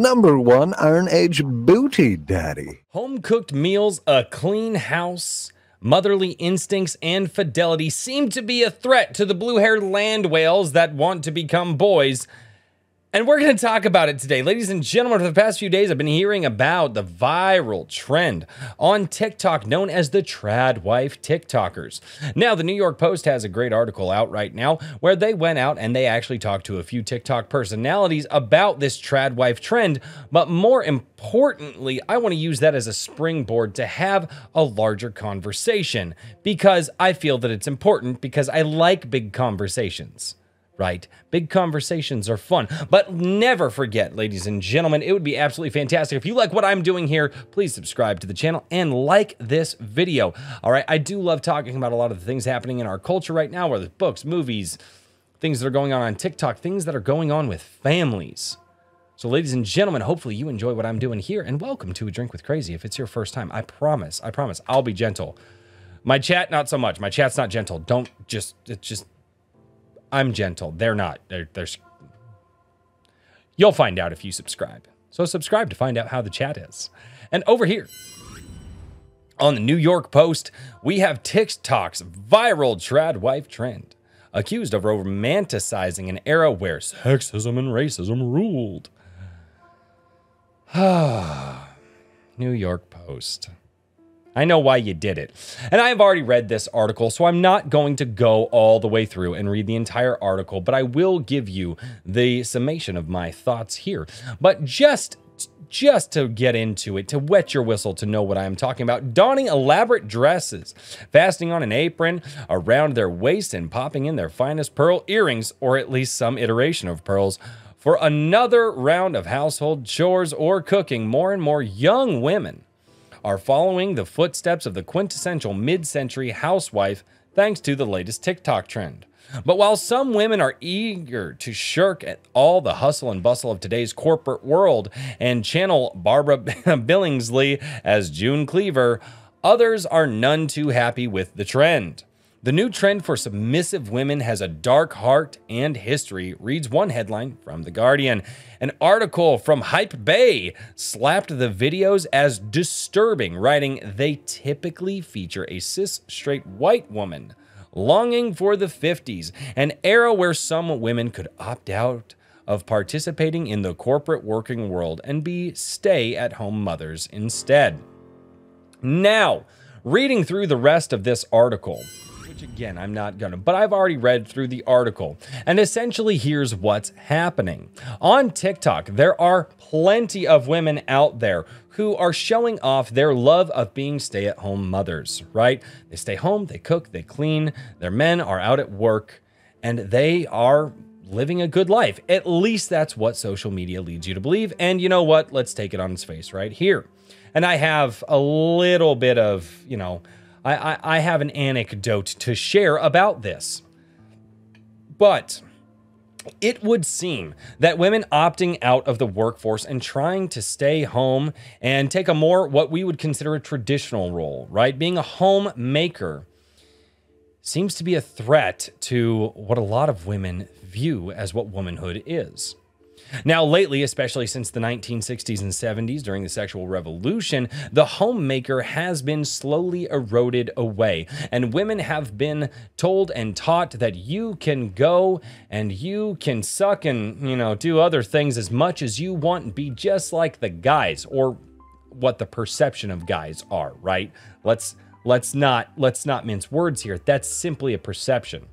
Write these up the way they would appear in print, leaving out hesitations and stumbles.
Number one, Iron Age Booty Daddy. Home-cooked meals, a clean house, motherly instincts, and fidelity seem to be a threat to the blue-haired land whales that want to become boys. And we're going to talk about it today. Ladies and gentlemen, for the past few days, I've been hearing about the viral trend on TikTok known as the trad wife TikTokers. Now, the New York Post has a great article out right now where they went out and they actually talked to a few TikTok personalities about this trad wife trend. But more importantly, I want to use that as a springboard to have a larger conversation because I feel that it's important because I like big conversations. Right? Big conversations are fun, but never forget, ladies and gentlemen, it would be absolutely fantastic. If you like what I'm doing here, please subscribe to the channel and like this video. All right. I do love talking about a lot of the things happening in our culture right now, whether it's books, movies, things that are going on TikTok, things that are going on with families. So ladies and gentlemen, hopefully you enjoy what I'm doing here and welcome to A Drink with Crazy. If it's your first time, I promise I'll be gentle. My chat, not so much. My chat's not gentle. I'm gentle. They're not. You'll find out if you subscribe. So subscribe to find out how the chat is. And over here on the New York Post, we have TikTok's viral trad wife trend, accused of romanticizing an era where sexism and racism ruled. New York Post. I know why you did it. And I have already read this article, so I'm not going to go all the way through and read the entire article, but I will give you the summation of my thoughts here. But just to get into it, to wet your whistle, to know what I'm talking about, donning elaborate dresses, fastening on an apron around their waist and popping in their finest pearl earrings, or at least some iteration of pearls, for another round of household chores or cooking. More and more young women are following the footsteps of the quintessential mid-century housewife thanks to the latest TikTok trend. But while some women are eager to shirk at all the hustle and bustle of today's corporate world and channel Barbara Billingsley as June Cleaver, others are none too happy with the trend. The new trend for submissive women has a dark heart and history, reads one headline from The Guardian. An article from Hype Bay slapped the videos as disturbing, writing, "They typically feature a cis, straight white woman longing for the 50s, an era where some women could opt out of participating in the corporate working world and be stay-at-home mothers instead." Now, reading through the rest of this article, again, I'm not gonna, but I've already read through the article. And essentially, here's what's happening. On TikTok, there are plenty of women out there who are showing off their love of being stay-at-home mothers, right? They stay home, they cook, they clean, their men are out at work, and they are living a good life. At least that's what social media leads you to believe. And you know what? Let's take it on its face right here. And I have a little bit of, you know, I have an anecdote to share about this, but it would seem that women opting out of the workforce and trying to stay home and take a more what we would consider a traditional role, right? Being a homemaker seems to be a threat to what a lot of women view as what womanhood is. Now, lately, especially since the 1960s and 70s during the sexual revolution, the homemaker has been slowly eroded away, and women have been told and taught that you can go and you can suck and, you know, do other things as much as you want and be just like the guys, or what the perception of guys are, right? Let's not mince words here. That's simply a perception.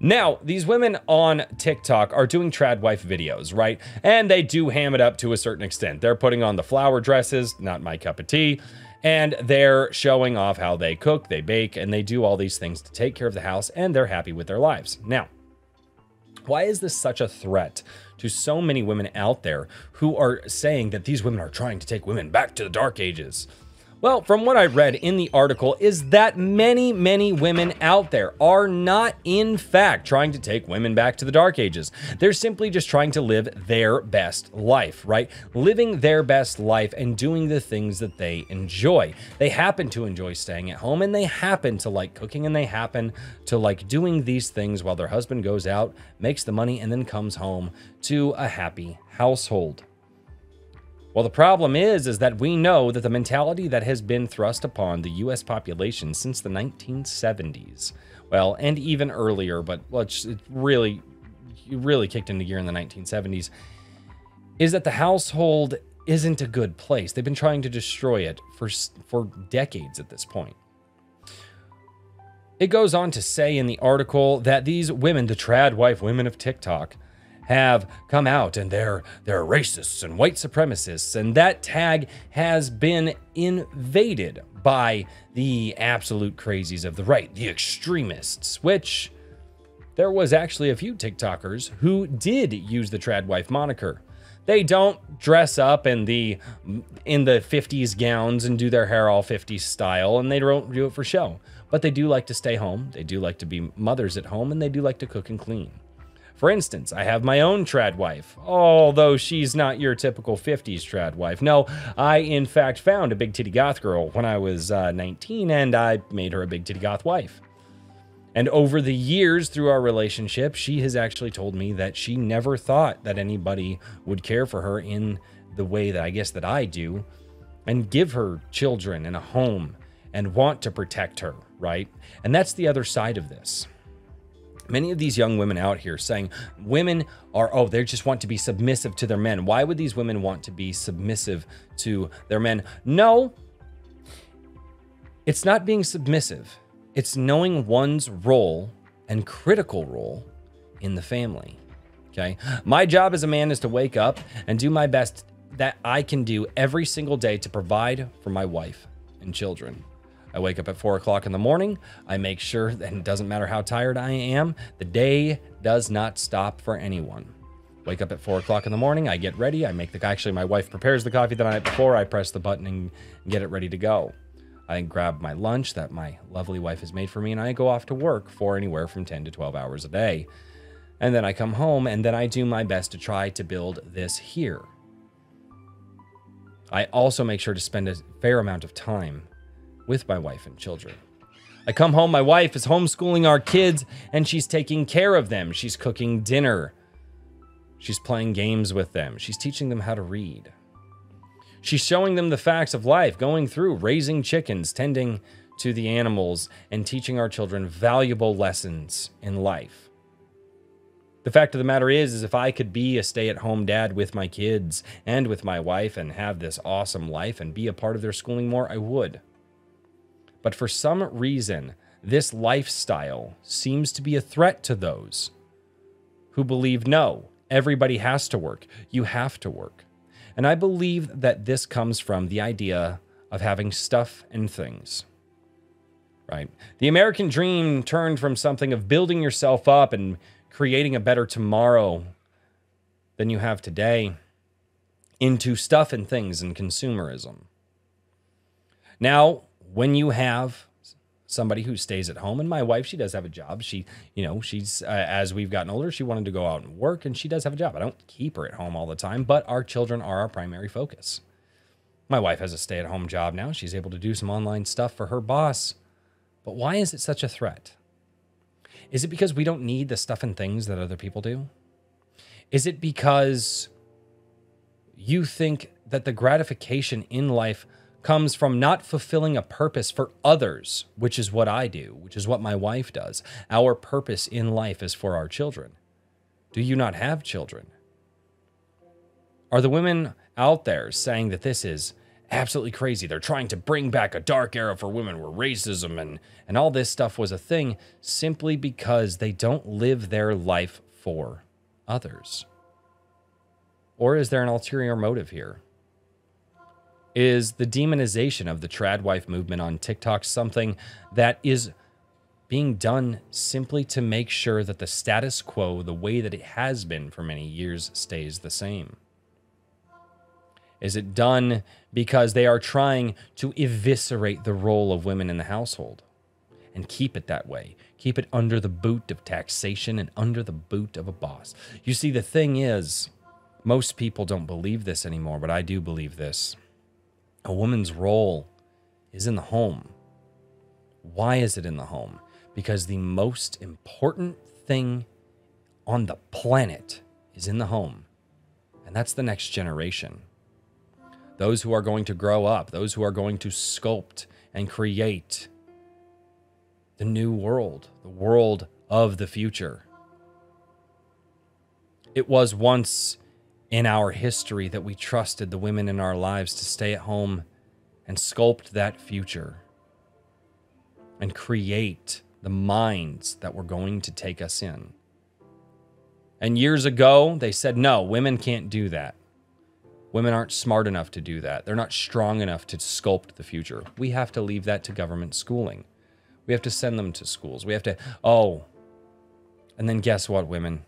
Now, these women on TikTok are doing trad wife videos, right? And they do ham it up to a certain extent. They're putting on the flower dresses, not my cup of tea, and they're showing off how they cook, they bake, and they do all these things to take care of the house, and they're happy with their lives. Now, why is this such a threat to so many women out there who are saying that these women are trying to take women back to the dark ages? Well, from what I read in the article is that many, many women out there are not, in fact, trying to take women back to the dark ages. They're simply just trying to live their best life, right? Living their best life and doing the things that they enjoy. They happen to enjoy staying at home, and they happen to like cooking, and they happen to like doing these things while their husband goes out, makes the money, and then comes home to a happy household. Well, the problem is that we know that the mentality that has been thrust upon the U.S. population since the 1970s, well, and even earlier, but it really kicked into gear in the 1970s, is that the household isn't a good place. They've been trying to destroy it for decades at this point. It goes on to say in the article that these women, the trad wife women of TikTok, have come out and they're racists and white supremacists, and that tag has been invaded by the absolute crazies of the right, the extremists, which there was actually a few TikTokers who did use the tradwife moniker. They don't dress up in the 50s gowns and do their hair all 50s style, and they don't do it for show, but they do like to stay home, they do like to be mothers at home, and they do like to cook and clean. For instance, I have my own trad wife, although she's not your typical 50s trad wife. No, I in fact found a big titty goth girl when I was 19, and I made her a big titty goth wife. And over the years through our relationship, she has actually told me that she never thought that anybody would care for her in the way that I guess that I do, and give her children and a home and want to protect her, right? And that's the other side of this. Many of these young women out here saying women are, oh, they just want to be submissive to their men. Why would these women want to be submissive to their men? No, it's not being submissive. It's knowing one's role and critical role in the family, okay? My job as a man is to wake up and do my best that I can do every single day to provide for my wife and children. I wake up at 4 o'clock in the morning. I make sure that it doesn't matter how tired I am. The day does not stop for anyone. Wake up at 4 o'clock in the morning. I get ready. I make the, actually my wife prepares the coffee the night before. I press the button and get it ready to go. I grab my lunch that my lovely wife has made for me, and I go off to work for anywhere from 10 to 12 hours a day. And then I come home, and then I do my best to try to build this here. I also make sure to spend a fair amount of time with my wife and children. I come home, my wife is homeschooling our kids and she's taking care of them. She's cooking dinner. She's playing games with them. She's teaching them how to read. She's showing them the facts of life, going through raising chickens, tending to the animals, and teaching our children valuable lessons in life. The fact of the matter is if I could be a stay-at-home dad with my kids and with my wife and have this awesome life and be a part of their schooling more, I would. But for some reason, this lifestyle seems to be a threat to those who believe, no, everybody has to work. You have to work. And I believe that this comes from the idea of having stuff and things, right? The American dream turned from something of building yourself up and creating a better tomorrow than you have today into stuff and things and consumerism. Now, when you have somebody who stays at home, and my wife, she does have a job. She, you know, she's, as we've gotten older, she wanted to go out and work, and she does have a job. I don't keep her at home all the time, but our children are our primary focus. My wife has a stay-at-home job now. She's able to do some online stuff for her boss. But why is it such a threat? Is it because we don't need the stuff and things that other people do? Is it because you think that the gratification in life comes from not fulfilling a purpose for others, which is what I do, which is what my wife does? Our purpose in life is for our children. Do you not have children? Are the women out there saying that this is absolutely crazy? They're trying to bring back a dark era for women where racism and all this stuff was a thing simply because they don't live their life for others? Or is there an ulterior motive here? Is the demonization of the tradwife movement on TikTok something that is being done simply to make sure that the status quo, the way that it has been for many years, stays the same? Is it done because they are trying to eviscerate the role of women in the household and keep it that way? Keep it under the boot of taxation and under the boot of a boss. You see, the thing is, most people don't believe this anymore, but I do believe this. A woman's role is in the home. Why is it in the home? Because the most important thing on the planet is in the home, and that's the next generation. those who are going to grow up, those who are going to sculpt and create the new world, the world of the future. It was once in our history that we trusted the women in our lives to stay at home and sculpt that future and create the minds that were going to take us in. And years ago, they said, no, women can't do that. Women aren't smart enough to do that. They're not strong enough to sculpt the future. We have to leave that to government schooling. We have to send them to schools. We have to, oh, and then guess what, women?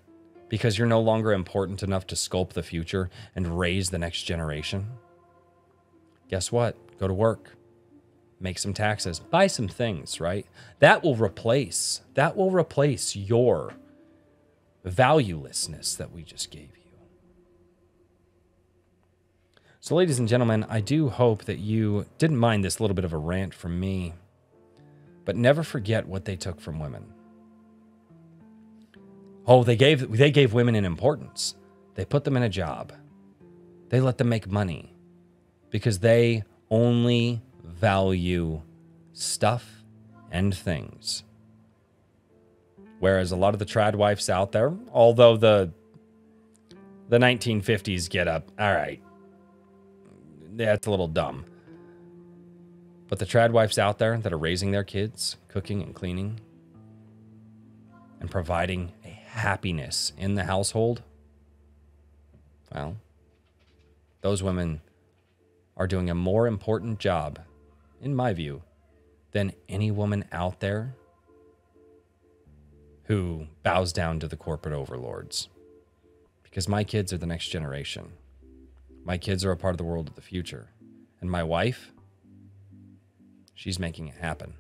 Because you're no longer important enough to sculpt the future and raise the next generation. Guess what? Go to work. Make some taxes. Buy some things, right? That will replace your valuelessness that we just gave you. So, ladies and gentlemen, I do hope that you didn't mind this little bit of a rant from me, but never forget what they took from women. Oh, they gave women an importance. They put them in a job. They let them make money because they only value stuff and things. Whereas a lot of the trad wives out there, although the 1950s get up, all right, that's a little dumb. But the trad wives out there that are raising their kids, cooking and cleaning, and providing a happiness in the household, well, those women are doing a more important job, in my view, than any woman out there who bows down to the corporate overlords. Because my kids are the next generation. My kids are a part of the world of the future. And my wife, she's making it happen.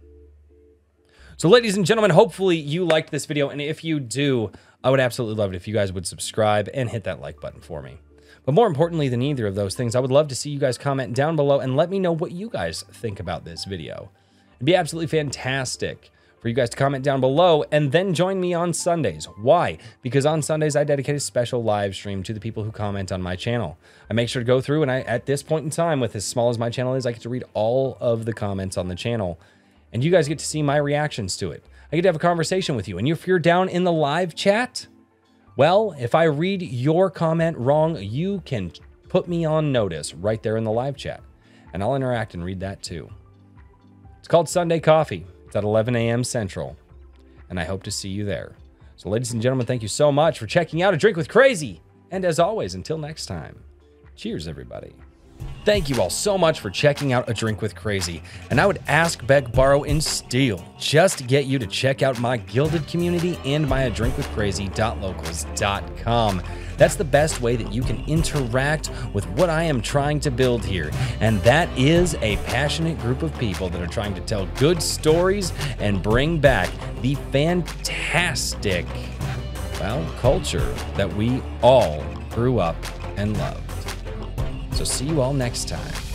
So, ladies and gentlemen, hopefully you liked this video. And if you do, I would absolutely love it if you guys would subscribe and hit that like button for me. But more importantly than either of those things, I would love to see you guys comment down below and let me know what you guys think about this video. It'd be absolutely fantastic for you guys to comment down below and then join me on Sundays. Why? Because on Sundays, I dedicate a special live stream to the people who comment on my channel. I make sure to go through and at this point in time, with as small as my channel is, I get to read all of the comments on the channel and you guys get to see my reactions to it. I get to have a conversation with you. And if you're down in the live chat, well, if I read your comment wrong, you can put me on notice right there in the live chat and I'll interact and read that too. It's called Sunday Coffee. It's at 11 a.m. Central, and I hope to see you there. So, ladies and gentlemen, thank you so much for checking out A Drink with Crazy. And as always, until next time, cheers, everybody. Thank you all so much for checking out A Drink with Crazy. And I would ask, beg, borrow, and steal just to get you to check out my Guilded community and my adrinkwithcrazy.locals.com. That's the best way that you can interact with what I am trying to build here. And that is a passionate group of people that are trying to tell good stories and bring back the fantastic, well, culture that we all grew up and loved. So see you all next time.